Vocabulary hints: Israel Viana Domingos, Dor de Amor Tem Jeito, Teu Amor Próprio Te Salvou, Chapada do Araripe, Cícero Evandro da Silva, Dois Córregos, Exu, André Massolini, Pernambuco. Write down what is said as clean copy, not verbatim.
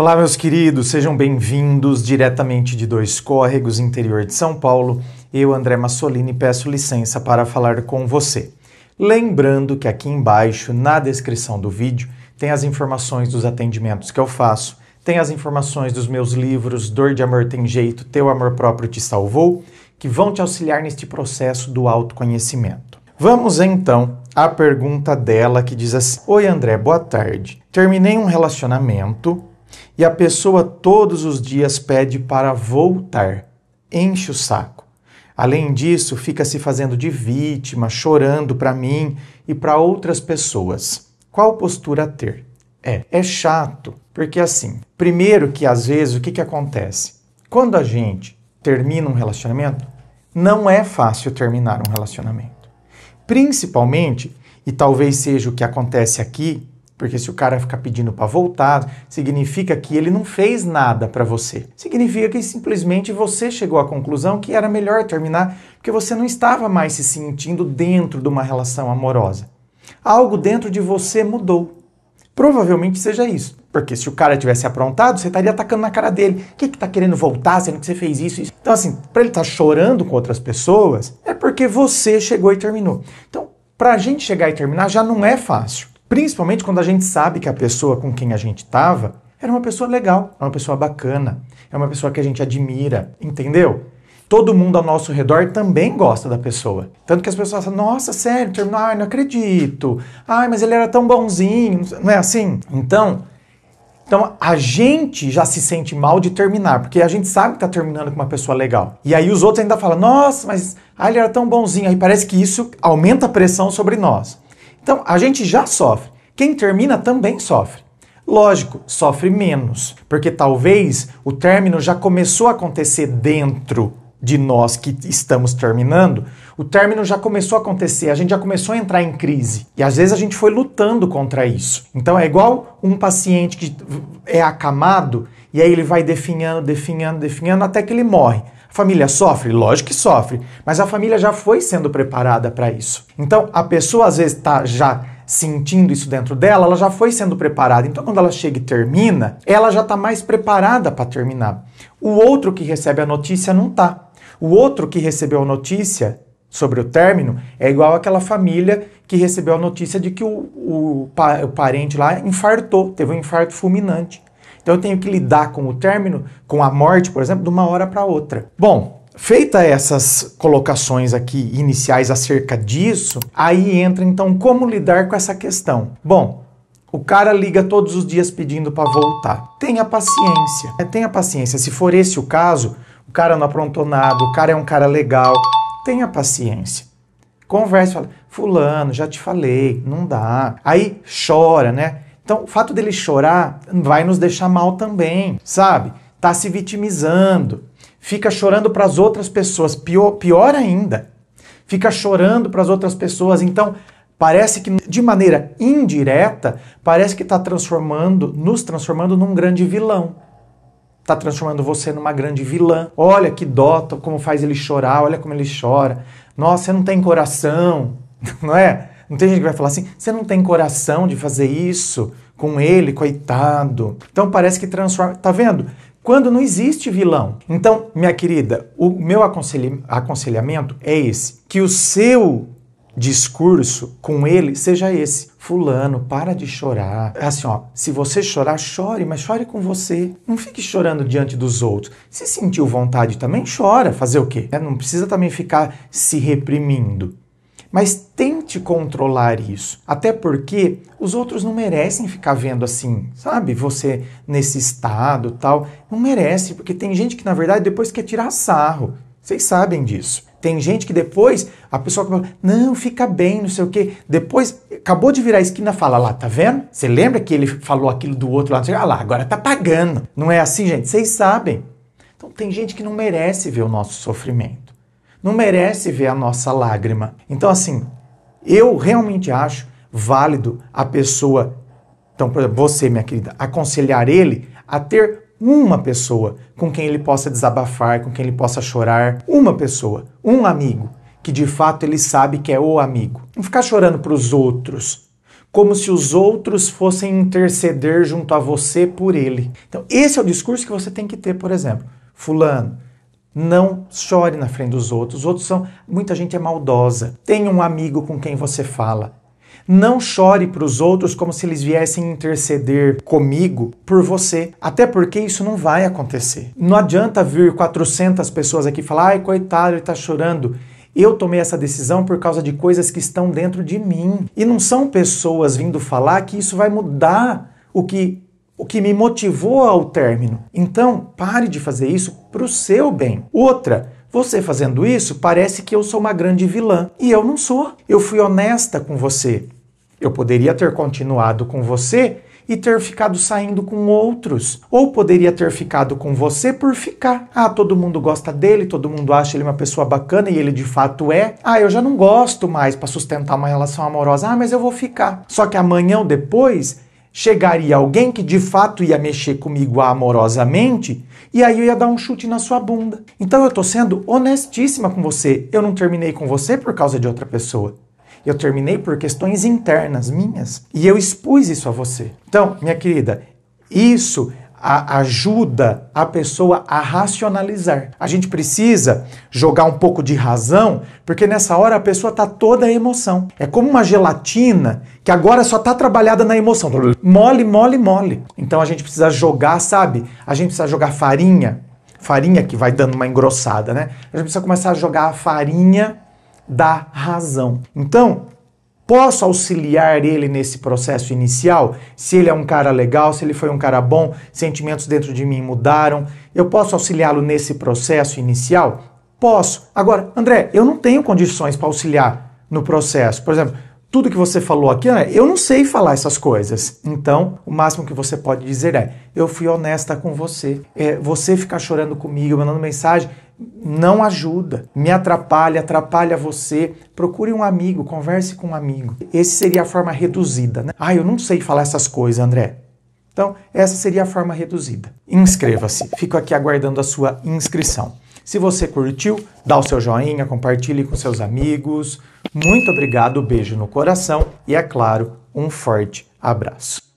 Olá, meus queridos, sejam bem-vindos diretamente de Dois Córregos, interior de São Paulo. Eu, André Massolini, peço licença para falar com você. Lembrando que aqui embaixo, na descrição do vídeo, tem as informações dos atendimentos que eu faço, tem as informações dos meus livros Dor de Amor Tem Jeito, Teu Amor Próprio Te Salvou, que vão te auxiliar neste processo do autoconhecimento. Vamos então à pergunta dela que diz assim: Oi André, boa tarde. Terminei um relacionamento e a pessoa todos os dias pede para voltar, enche o saco. Além disso, fica se fazendo de vítima, chorando para mim e para outras pessoas. Qual postura ter? É chato, porque assim, primeiro que às vezes o que acontece? Quando a gente termina um relacionamento, não é fácil terminar um relacionamento. Principalmente, e talvez seja o que acontece aqui, porque se o cara ficar pedindo para voltar, significa que ele não fez nada para você. Significa que simplesmente você chegou à conclusão que era melhor terminar, porque você não estava mais se sentindo dentro de uma relação amorosa. Algo dentro de você mudou. Provavelmente seja isso. Porque se o cara tivesse aprontado, você estaria atacando na cara dele. O que que tá querendo voltar, sendo que você fez isso? Então assim, para ele estar chorando com outras pessoas, é porque você chegou e terminou. Então, para a gente chegar e terminar já não é fácil. Principalmente quando a gente sabe que a pessoa com quem a gente estava era uma pessoa legal, é uma pessoa bacana, é uma pessoa que a gente admira, entendeu? Todo mundo ao nosso redor também gosta da pessoa. Tanto que as pessoas falam, nossa, sério, terminou, ai, não acredito, ai, mas ele era tão bonzinho, não é assim? Então a gente já se sente mal de terminar, porque a gente sabe que tá terminando com uma pessoa legal. E aí os outros ainda falam, nossa, mas ai, ele era tão bonzinho, aí parece que isso aumenta a pressão sobre nós. Então, a gente já sofre. Quem termina também sofre. Lógico, sofre menos, porque talvez o término já começou a acontecer dentro de nós que estamos terminando. O término já começou a acontecer, a gente já começou a entrar em crise. E às vezes a gente foi lutando contra isso. Então é igual um paciente que é acamado e aí ele vai definhando, definhando, definhando até que ele morre. A família sofre? Lógico que sofre, mas a família já foi sendo preparada para isso. Então, a pessoa às vezes está já sentindo isso dentro dela, ela já foi sendo preparada. Então, quando ela chega e termina, ela já está mais preparada para terminar. O outro que recebe a notícia não está. O outro que recebeu a notícia sobre o término é igual àquela família que recebeu a notícia de que o parente lá infartou, teve um infarto fulminante. Então eu tenho que lidar com o término, com a morte, por exemplo, de uma hora para outra. Bom, feita essas colocações aqui iniciais acerca disso, aí entra então como lidar com essa questão. Bom, o cara liga todos os dias pedindo para voltar. Tenha paciência, tenha paciência. Se for esse o caso, o cara não aprontou nada, o cara é um cara legal, tenha paciência. Conversa, fala, fulano, já te falei, não dá. Aí chora, né? Então, o fato dele chorar vai nos deixar mal também, sabe? Tá se vitimizando, fica chorando para as outras pessoas, pior ainda, fica chorando para as outras pessoas. Então, parece que de maneira indireta, parece que tá nos transformando num grande vilão. Tá transformando você numa grande vilã. Olha que dó, como faz ele chorar, olha como ele chora. Nossa, você não tem coração, não é? Não tem gente que vai falar assim, você não tem coração de fazer isso com ele, coitado. Então parece que transforma, tá vendo? Quando não existe vilão. Então, minha querida, o meu aconselhamento é esse, que o seu discurso com ele seja esse. Fulano, para de chorar. Assim, ó, se você chorar, chore, mas chore com você. Não fique chorando diante dos outros. Se sentiu vontade também, chora. Fazer o quê? Não precisa também ficar se reprimindo. Mas tente controlar isso, até porque os outros não merecem ficar vendo assim, sabe? Você nesse estado tal, não merece, porque tem gente que na verdade depois quer tirar sarro, vocês sabem disso. Tem gente que depois, a pessoa fala, não, fica bem, não sei o quê, depois acabou de virar a esquina e fala, lá, tá vendo? Você lembra que ele falou aquilo do outro lá, ah, lá, agora tá pagando. Não é assim, gente? Vocês sabem. Então tem gente que não merece ver o nosso sofrimento. Não merece ver a nossa lágrima. Então, assim, eu realmente acho válido a pessoa, então, por exemplo, você, minha querida, aconselhar ele a ter uma pessoa com quem ele possa desabafar, com quem ele possa chorar. Uma pessoa, um amigo, que de fato ele sabe que é o amigo. Não ficar chorando para os outros. como se os outros fossem interceder junto a você por ele. Então, esse é o discurso que você tem que ter, por exemplo. Fulano, não chore na frente dos outros. Os outros são... Muita gente é maldosa. Tenha um amigo com quem você fala. Não chore para os outros como se eles viessem interceder comigo por você. Até porque isso não vai acontecer. Não adianta vir 400 pessoas aqui e falar, ai, coitado, ele está chorando. Eu tomei essa decisão por causa de coisas que estão dentro de mim. E não são pessoas vindo falar que isso vai mudar o que me motivou ao término. Então, pare de fazer isso para o seu bem. Outra, você fazendo isso, parece que eu sou uma grande vilã. E eu não sou. Eu fui honesta com você. Eu poderia ter continuado com você e ter ficado saindo com outros. Ou poderia ter ficado com você por ficar. Ah, todo mundo gosta dele, todo mundo acha ele uma pessoa bacana e ele de fato é. Ah, eu já não gosto mais para sustentar uma relação amorosa. Ah, mas eu vou ficar. Só que amanhã ou depois chegaria alguém que de fato ia mexer comigo amorosamente e aí eu ia dar um chute na sua bunda. Então eu estou sendo honestíssima com você. Eu não terminei com você por causa de outra pessoa. Eu terminei por questões internas minhas. E eu expus isso a você. Então, minha querida, isso ajuda a pessoa a racionalizar. A gente precisa jogar um pouco de razão, porque nessa hora a pessoa está toda a emoção. É como uma gelatina que agora só está trabalhada na emoção. Mole, mole, mole. Então a gente precisa jogar, sabe? A gente precisa jogar farinha. Farinha que vai dando uma engrossada, né? A gente precisa começar a jogar a farinha da razão. Então, posso auxiliar ele nesse processo inicial? Se ele é um cara legal, se ele foi um cara bom, sentimentos dentro de mim mudaram, eu posso auxiliá-lo nesse processo inicial? Posso. Agora, André, eu não tenho condições para auxiliar no processo. Por exemplo, tudo que você falou aqui, André, eu não sei falar essas coisas. Então, o máximo que você pode dizer é, eu fui honesta com você. Você ficar chorando comigo, mandando mensagem, não ajuda, me atrapalha, atrapalha você. Procure um amigo, converse com um amigo. Essa seria a forma reduzida, né? Ah, eu não sei falar essas coisas, André. Então, essa seria a forma reduzida. Inscreva-se. Fico aqui aguardando a sua inscrição. Se você curtiu, dá o seu joinha, compartilhe com seus amigos. Muito obrigado, beijo no coração e, é claro, um forte abraço.